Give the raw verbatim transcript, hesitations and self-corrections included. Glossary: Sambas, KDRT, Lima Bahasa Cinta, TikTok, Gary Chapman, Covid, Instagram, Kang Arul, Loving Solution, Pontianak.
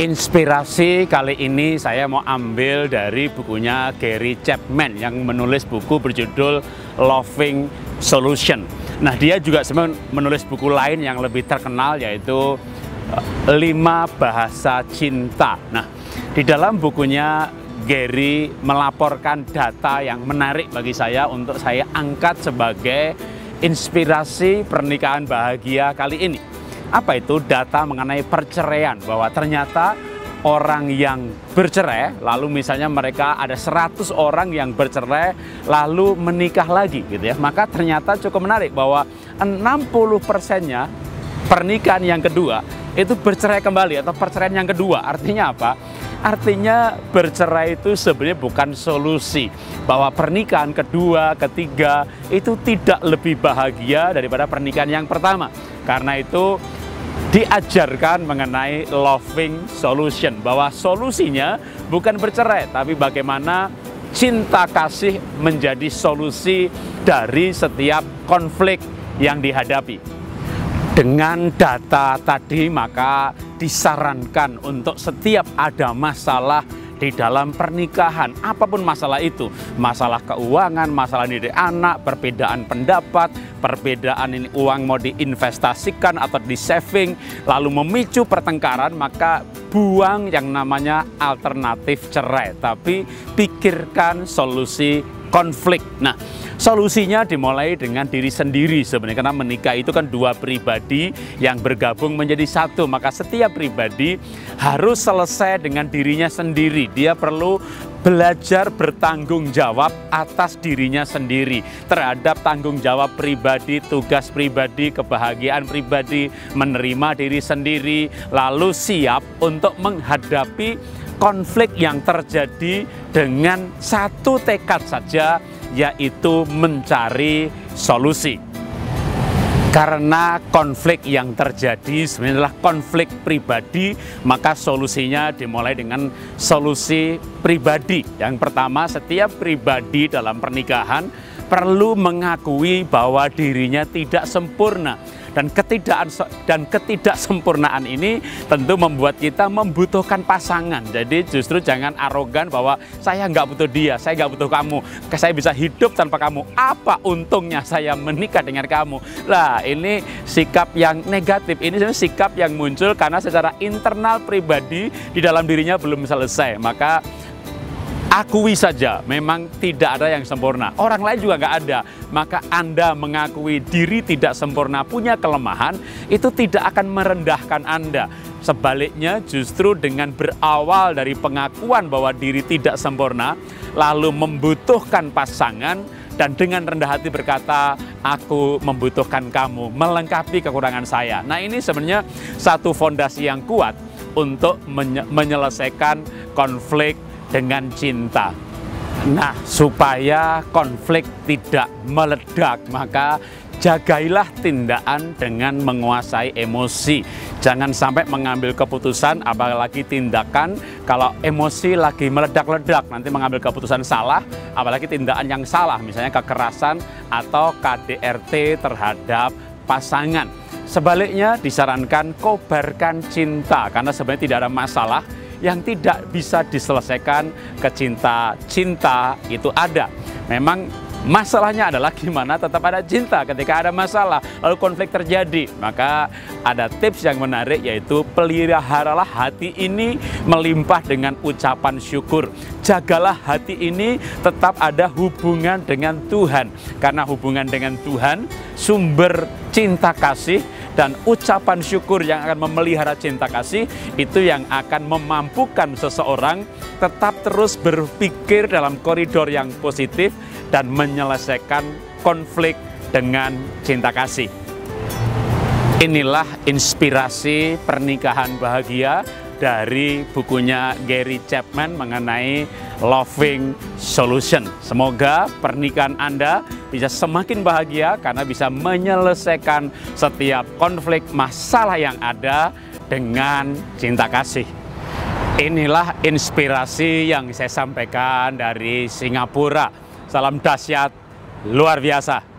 Inspirasi kali ini saya mau ambil dari bukunya Gary Chapman yang menulis buku berjudul Loving Solution. Nah, dia juga sebenarnya menulis buku lain yang lebih terkenal, yaitu Lima Bahasa Cinta. Nah, di dalam bukunya Gary melaporkan data yang menarik bagi saya untuk saya angkat sebagai inspirasi pernikahan bahagia kali ini. Apa itu? Data mengenai perceraian, bahwa ternyata orang yang bercerai, lalu misalnya mereka ada seratus orang yang bercerai lalu menikah lagi gitu ya, maka ternyata cukup menarik bahwa enam puluh persennya pernikahan yang kedua itu bercerai kembali atau perceraian yang kedua. Artinya apa? Artinya bercerai itu sebenarnya bukan solusi, bahwa pernikahan kedua, ketiga itu tidak lebih bahagia daripada pernikahan yang pertama. Karena itu diajarkan mengenai loving solution, bahwa solusinya bukan bercerai, tapi bagaimana cinta kasih menjadi solusi dari setiap konflik yang dihadapi. Dengan data tadi, maka disarankan untuk setiap ada masalah di dalam pernikahan, apapun masalah itu, masalah keuangan, masalah didik anak, perbedaan pendapat, perbedaan ini uang mau diinvestasikan atau di saving, lalu memicu pertengkaran, maka buang yang namanya alternatif cerai, tapi pikirkan solusi konflik. Nah, solusinya dimulai dengan diri sendiri sebenarnya, karena menikah itu kan dua pribadi yang bergabung menjadi satu, maka setiap pribadi harus selesai dengan dirinya sendiri. Dia perlu belajar bertanggung jawab atas dirinya sendiri, terhadap tanggung jawab pribadi, tugas pribadi, kebahagiaan pribadi, menerima diri sendiri, lalu siap untuk menghadapi konflik yang terjadi dengan satu tekad saja, yaitu mencari solusi. Karena konflik yang terjadi sebenarnya adalah konflik pribadi, maka solusinya dimulai dengan solusi pribadi. Yang pertama, setiap pribadi dalam pernikahan perlu mengakui bahwa dirinya tidak sempurna. Dan ketidak dan ketidaksempurnaan ini tentu membuat kita membutuhkan pasangan. Jadi justru jangan arogan bahwa saya nggak butuh dia, saya nggak butuh kamu, saya bisa hidup tanpa kamu. Apa untungnya saya menikah dengan kamu? Lah, ini sikap yang negatif. Ini sebenarnya sikap yang muncul karena secara internal pribadi di dalam dirinya belum selesai. Maka akui saja, memang tidak ada yang sempurna. Orang lain juga nggak ada. Maka Anda mengakui diri tidak sempurna, punya kelemahan, itu tidak akan merendahkan Anda. Sebaliknya, justru dengan berawal dari pengakuan bahwa diri tidak sempurna, lalu membutuhkan pasangan, dan dengan rendah hati berkata, aku membutuhkan kamu, melengkapi kekurangan saya. Nah, ini sebenarnya satu fondasi yang kuat untuk menyelesaikan konflik dengan cinta. Nah, supaya konflik tidak meledak, maka jagailah tindakan dengan menguasai emosi. Jangan sampai mengambil keputusan, apalagi tindakan, kalau emosi lagi meledak-ledak, nanti mengambil keputusan salah, apalagi tindakan yang salah, misalnya kekerasan atau K D R T terhadap pasangan. Sebaliknya, disarankan kobarkan cinta, karena sebenarnya tidak ada masalah yang tidak bisa diselesaikan ke cinta. Cinta itu ada. Memang masalahnya adalah gimana tetap ada cinta ketika ada masalah, lalu konflik terjadi. Maka ada tips yang menarik, yaitu peliharalah hati ini melimpah dengan ucapan syukur. Jagalah hati ini tetap ada hubungan dengan Tuhan. Karena hubungan dengan Tuhan, sumber cinta kasih, dan ucapan syukur yang akan memelihara cinta kasih, itu yang akan memampukan seseorang tetap terus berpikir dalam koridor yang positif dan menyelesaikan konflik dengan cinta kasih. Inilah inspirasi pernikahan bahagia dari bukunya Gary Chapman mengenai Loving Solution. Semoga pernikahan Anda bisa semakin bahagia karena bisa menyelesaikan setiap konflik masalah yang ada dengan cinta kasih. Inilah inspirasi yang saya sampaikan dari Singapura. Salam dahsyat luar biasa.